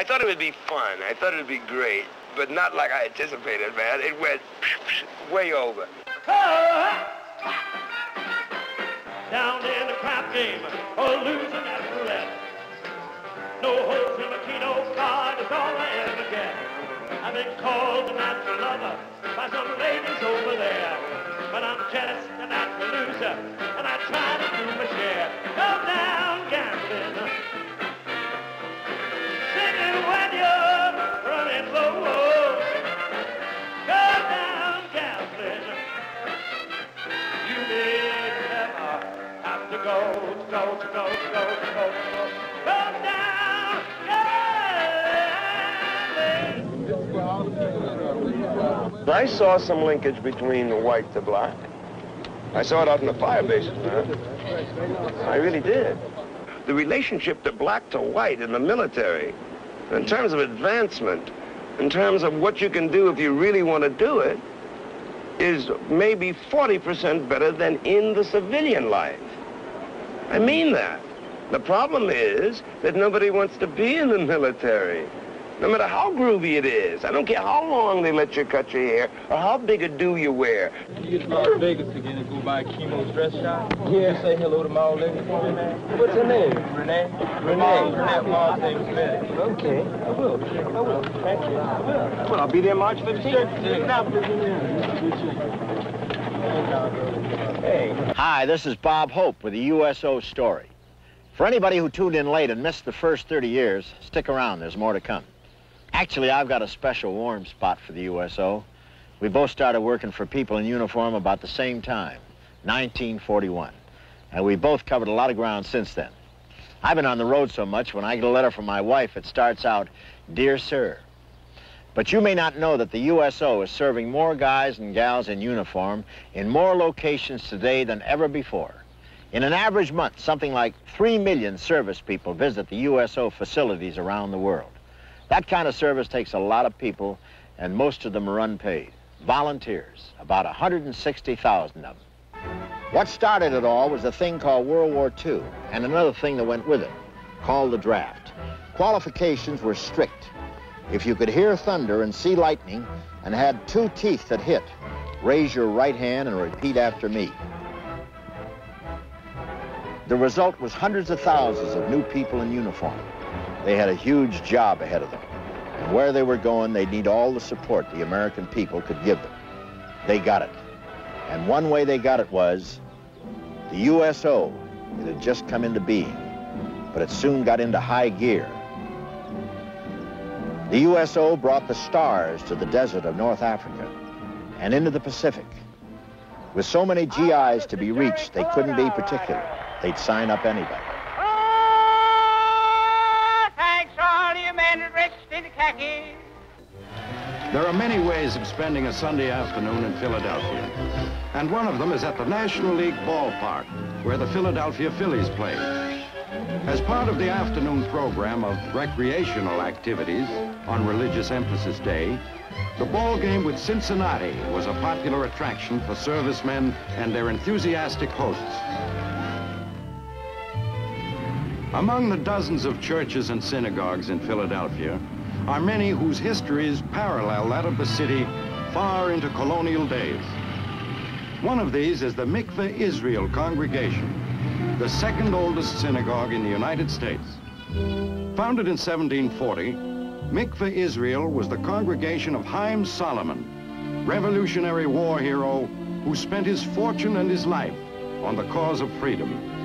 I thought it would be fun. I thought it would be great, but not like I anticipated, man. It went way over. Down in the crap game, or losing at roulette. No hope in a keno card is all I ever get. I've been called the natural lover by some ladies over there. But I'm jealous, the natural loser, and I try to do my share. Come down gambling. Singing when you're running low. Come down gambling. You need never have to go. I saw some linkage between the white to black. I saw it out in the fire bases, man. I really did. The relationship to black to white in the military, in terms of advancement, in terms of what you can do if you really want to do it, is maybe 40% better than in the civilian life. I mean that. The problem is that nobody wants to be in the military. No matter how groovy it is, I don't care how long they let you cut your hair or how big a do you wear. You get to Las Vegas again and go by Chemo's dress shop. Yeah. Say hello to my old lady. What's her name? Renee. Renee. Mom's name is Betty. Okay. I will. Thank you. I will. Well, I'll be there March 15th. Hey. Hi, this is Bob Hope with the USO story. For anybody who tuned in late and missed the first 30 years, stick around. There's more to come. Actually, I've got a special warm spot for the USO. We both started working for people in uniform about the same time, 1941. And we both covered a lot of ground since then. I've been on the road so much, when I get a letter from my wife, it starts out, "Dear Sir." But you may not know that the USO is serving more guys and gals in uniform in more locations today than ever before. In an average month, something like 3 million service people visit the USO facilities around the world. That kind of service takes a lot of people, and most of them are unpaid. Volunteers, about 160,000 of them. What started it all was a thing called World War II, and another thing that went with it, called the draft. Qualifications were strict. If you could hear thunder and see lightning and had two teeth that hit, raise your right hand and repeat after me. The result was hundreds of thousands of new people in uniform. They had a huge job ahead of them. And where they were going, they'd need all the support the American people could give them. They got it. And one way they got it was the USO. It had just come into being, but it soon got into high gear. The USO brought the stars to the desert of North Africa and into the Pacific. With so many GIs to be reached, they couldn't be particular. They'd sign up anybody. There are many ways of spending a Sunday afternoon in Philadelphia, and one of them is at the National League ballpark, where the Philadelphia Phillies play. As part of the afternoon program of recreational activities on Religious Emphasis Day, the ball game with Cincinnati was a popular attraction for servicemen and their enthusiastic hosts. Among the dozens of churches and synagogues in Philadelphia are many whose histories parallel that of the city far into colonial days. One of these is the Mikveh Israel Congregation, the second oldest synagogue in the United States. Founded in 1740, Mikveh Israel was the congregation of Haim Solomon, Revolutionary War hero who spent his fortune and his life on the cause of freedom.